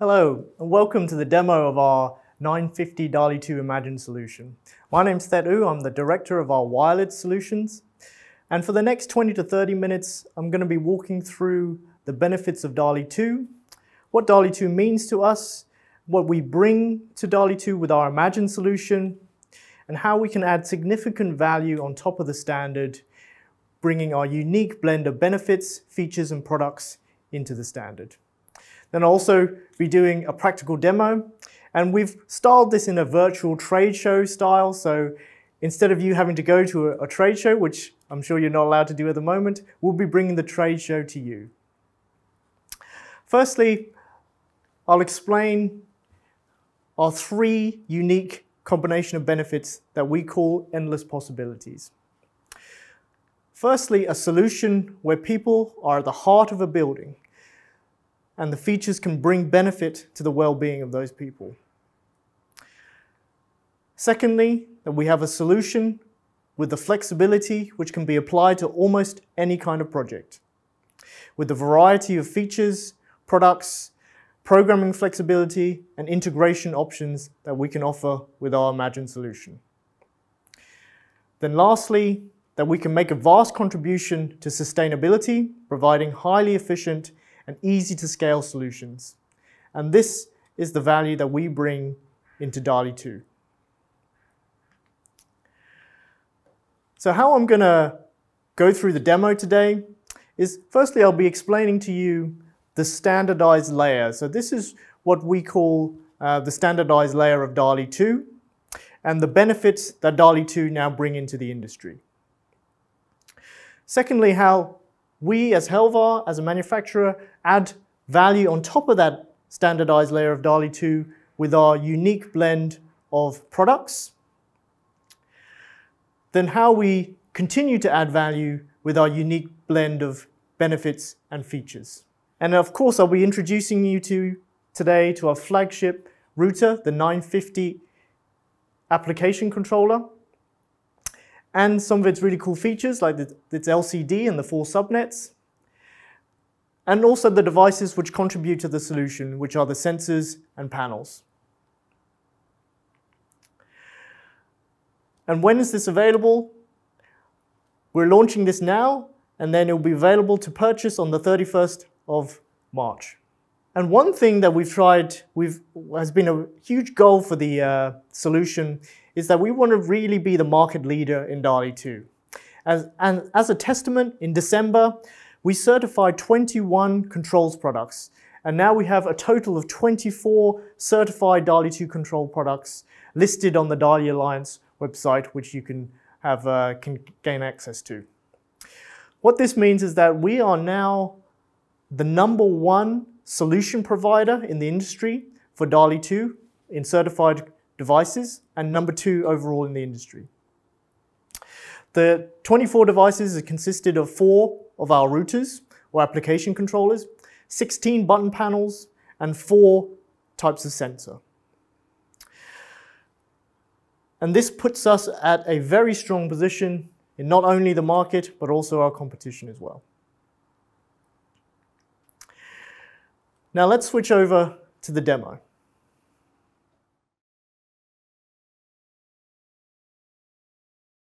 Hello, and welcome to the demo of our 950 DALI 2 Imagine Solution. My name's Thet Oo, I'm the director of our Wired Solutions. And for the next 20 to 30 minutes, I'm going to be walking through the benefits of DALI 2, what DALI 2 means to us, what we bring to DALI 2 with our Imagine Solution, and how we can add significant value on top of the standard, bringing our unique blend of benefits, features, and products into the standard. Then I'll also be doing a practical demo, and we've styled this in a virtual trade show style, so instead of you having to go to a trade show, which I'm sure you're not allowed to do at the moment, we'll be bringing the trade show to you. Firstly, I'll explain our three unique combination of benefits that we call endless possibilities. Firstly, a solution where people are at the heart of a building, and the features can bring benefit to the well-being of those people. Secondly, that we have a solution with the flexibility which can be applied to almost any kind of project, with the variety of features, products, programming flexibility, and integration options that we can offer with our Imagine solution. Then lastly, that we can make a vast contribution to sustainability, providing highly efficient and easy to scale solutions. And this is the value that we bring into DALI 2. So how I'm gonna go through the demo today is, firstly, I'll be explaining to you the standardized layer. So this is what we call the standardized layer of DALI 2 and the benefits that DALI 2 now bring into the industry. Secondly, how we as Helvar, as a manufacturer, add value on top of that standardized layer of DALI 2 with our unique blend of products. Then how we continue to add value with our unique blend of benefits and features. And of course, I'll be introducing you today to our flagship router, the 950 application controller, and some of its really cool features like its LCD and the 4 subnets, and also the devices which contribute to the solution, which are the sensors and panels. And when is this available? We're launching this now, and then it will be available to purchase on the 31st of March. And one thing that has been a huge goal for the solution is that we want to really be the market leader in DALI 2. And as a testament, in December, we certified 21 controls products. And now we have a total of 24 certified DALI 2 control products listed on the DALI Alliance website, which you can gain access to. What this means is that we are now the #1 solution provider in the industry for DALI 2 in certified devices, and #2 overall in the industry. The 24 devices consisted of 4 of our routers or application controllers, 16 button panels, and 4 types of sensor. And this puts us at a very strong position in not only the market, but also our competition as well. Now let's switch over to the demo.